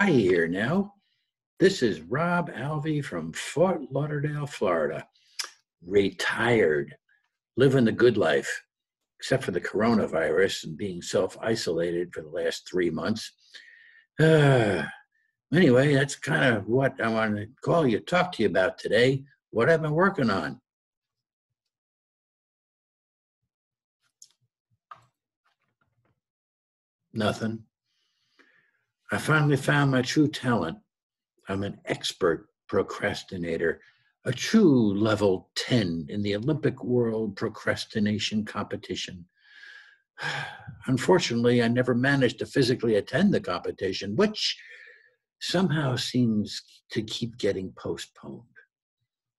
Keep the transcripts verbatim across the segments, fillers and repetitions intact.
Hi, Here Now. This is Rob Alvey from Fort Lauderdale, Florida. Retired, living the good life, except for the coronavirus and being self-isolated for the last three months. Uh, anyway, that's kind of what I want to call you, talk to you about today, what I've been working on. Nothing. I finally found my true talent. I'm an expert procrastinator, a true level ten in the Olympic World Procrastination Competition. Unfortunately, I never managed to physically attend the competition, which somehow seems to keep getting postponed.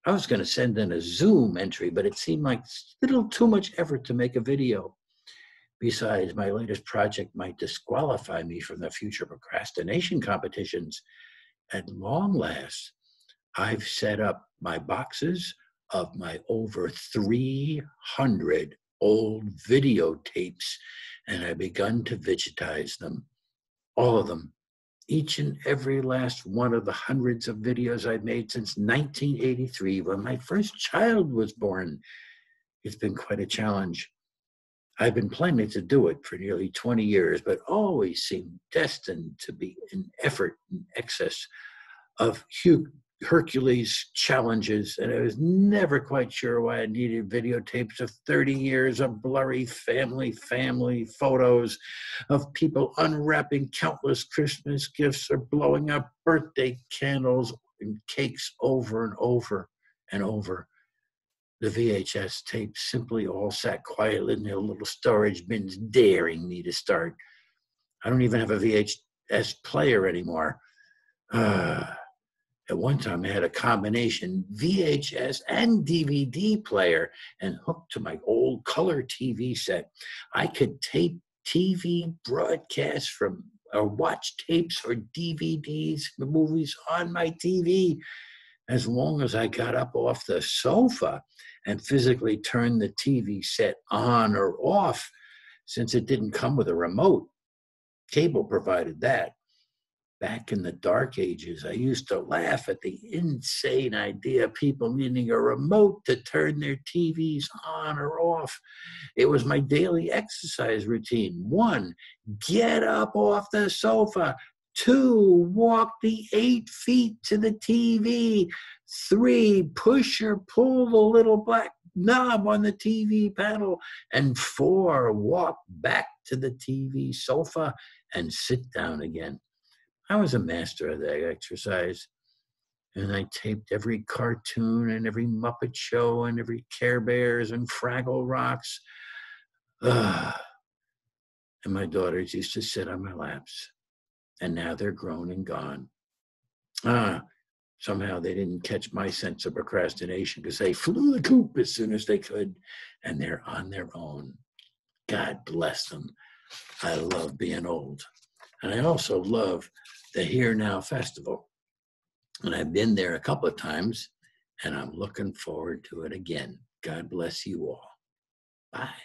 I was going to send in a Zoom entry, but it seemed like a little too much effort to make a video. Besides, my latest project might disqualify me from the future procrastination competitions. At long last, I've set up my boxes of my over three hundred old videotapes, and I've begun to digitize them, all of them, each and every last one of the hundreds of videos I've made since nineteen eighty-three, when my first child was born. It's been quite a challenge. I've been planning to do it for nearly twenty years, but always seemed destined to be an effort in excess of Hercules challenges, and I was never quite sure why I needed videotapes of thirty years of blurry family family photos of people unwrapping countless Christmas gifts or blowing up birthday candles and cakes over and over and over. The V H S tapes simply all sat quietly in their little storage bins, daring me to start. I don't even have a V H S player anymore. Uh, at one time, I had a combination V H S and D V D player, and hooked to my old color T V set, I could tape T V broadcasts from, or watch tapes or D V Ds, the movies on my T V. As long as I got up off the sofa and physically turned the T V set on or off, since it didn't come with a remote. Cable provided that. Back in the dark ages, I used to laugh at the insane idea of people needing a remote to turn their T Vs on or off. It was my daily exercise routine. One, get up off the sofa. Two, walk the eight feet to the T V. Three, push or pull the little black knob on the T V panel. And four, walk back to the T V sofa and sit down again. I was a master of that exercise. And I taped every cartoon and every Muppet show and every Care Bears and Fraggle Rocks. Ugh. And my daughters used to sit on my laps. And now they're grown and gone. Ah, somehow they didn't catch my sense of procrastination, because they flew the coop as soon as they could, and they're on their own. God bless them. I love being old. And I also love the Here Now Festival. And I've been there a couple of times, and I'm looking forward to it again. God bless you all. Bye.